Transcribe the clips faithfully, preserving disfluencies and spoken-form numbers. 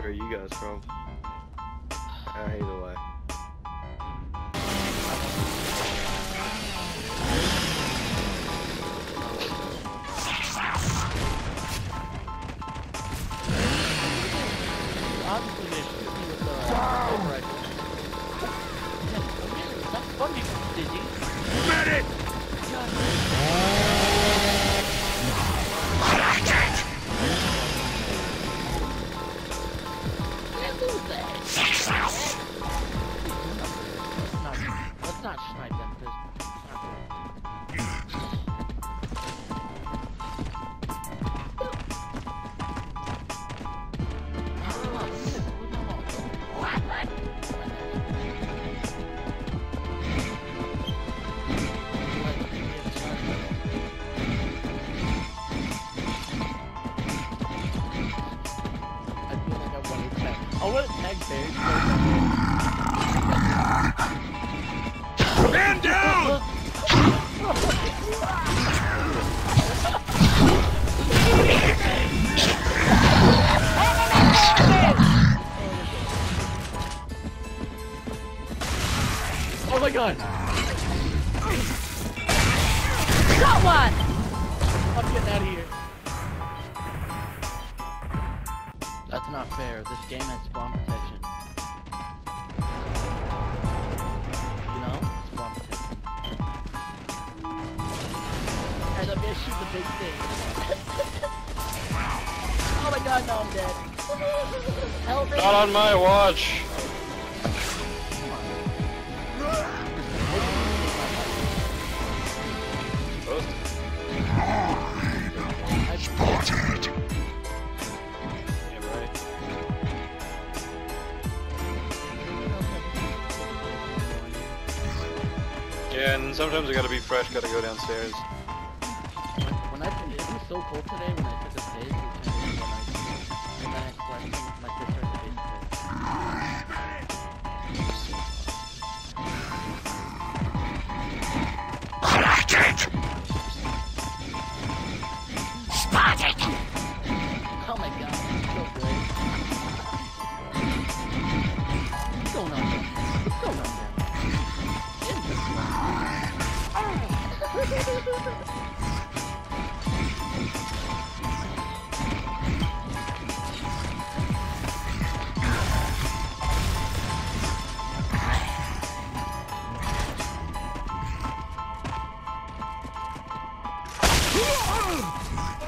Where are you guys from? Uh, either way. Got one! I'm getting out of here. That's not fair. This game has spawn protection. You know? Spawn protection. Alright, let me shoot the big thing. Oh my god, now I'm dead. Help me! Not on my watch! Yeah, and sometimes I gotta be fresh, gotta go downstairs. When, when I it was so cold today when I took a stage, and then I slept with my sister at the basement. Cracked! Spotted! Oh my god, it's so good. What's going on there? What's going on there?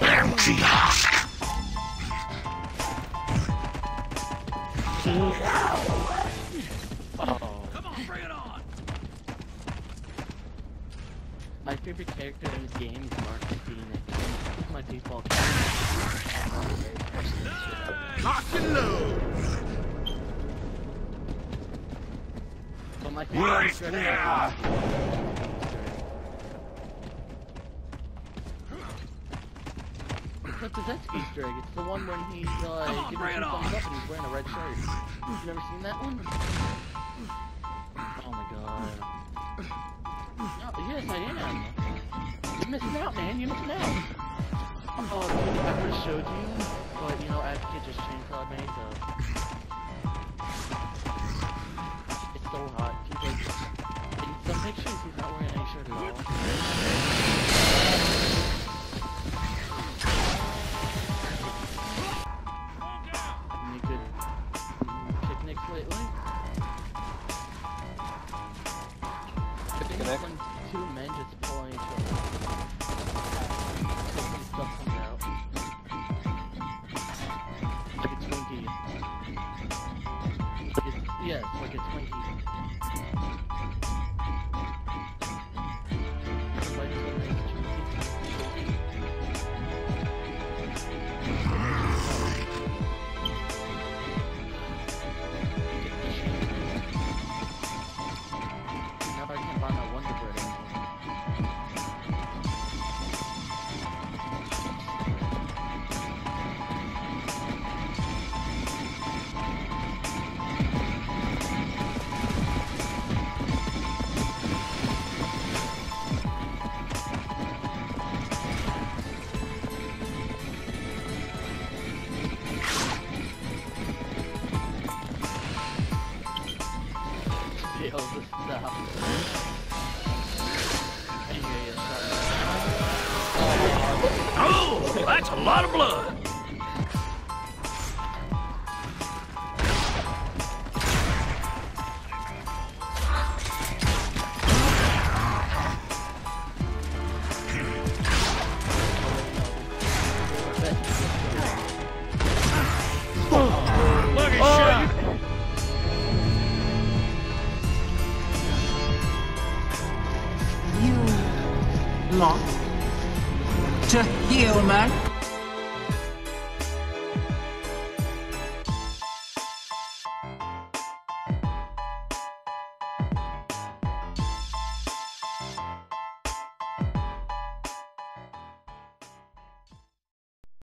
Empty husk. Come on, bring it on. My favorite character in this game is Mark Phoenix. That's my default character. Lock and load! My favorite right character now. What does that Easter egg? It's the one when he's uh, on, giving him thumbs up and he's wearing a red shirt. You've never seen that one? Oh my god. Yes, I am. You're missing out, man. You're missing out. Oh, dude, I could have showed you, but you know, I have to get just chainsaw made, so. It's so hot. He's like, in some pictures, he's not wearing any shirt at all. Any good picnics lately? Picnic? Two men just pulling each other. Taking stuff comes out. Like a Twinkie. That's a lot of blood. To heal, man.